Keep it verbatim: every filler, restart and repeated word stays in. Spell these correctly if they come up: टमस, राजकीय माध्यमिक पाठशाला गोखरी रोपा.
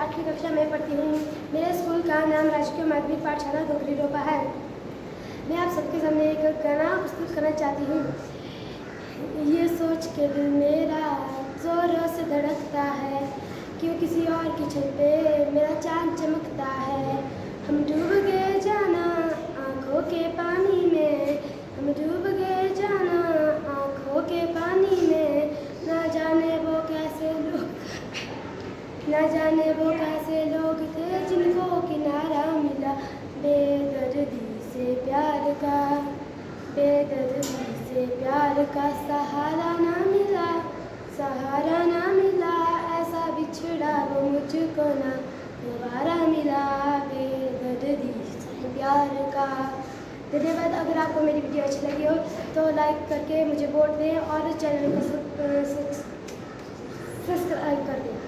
आठवीं कक्षा में पढ़ती हूँ। मेरे स्कूल का नाम राजकीय माध्यमिक पाठशाला गोखरी रोपा है। मैं आप सबके सामने एक गाना प्रस्तुत करना चाहती हूँ। ये सोच के दिल मेरा जोरों से धड़कता है, क्यों किसी और की छत पे मेरा चाँद चमकता है। हम डूब गए जाना आँखों के पानी में, हम डूब गए जाना आँखों के पानी में। ना जाने वो कैसे लोग ना जाने वो कैसे लोग थे जिनको किनारा मिला। बेदर्दी से प्यार का बेदर्दी से प्यार का सहारा ना मिला सहारा ना मिला। ऐसा बिछड़ा वो मुझको ना दोबारा मिला बेदर्दी से प्यार का। धन्यवाद। अगर आपको मेरी वीडियो अच्छी लगी हो तो लाइक करके मुझे वोट दें और चैनल को सब्सक्राइब कर दें।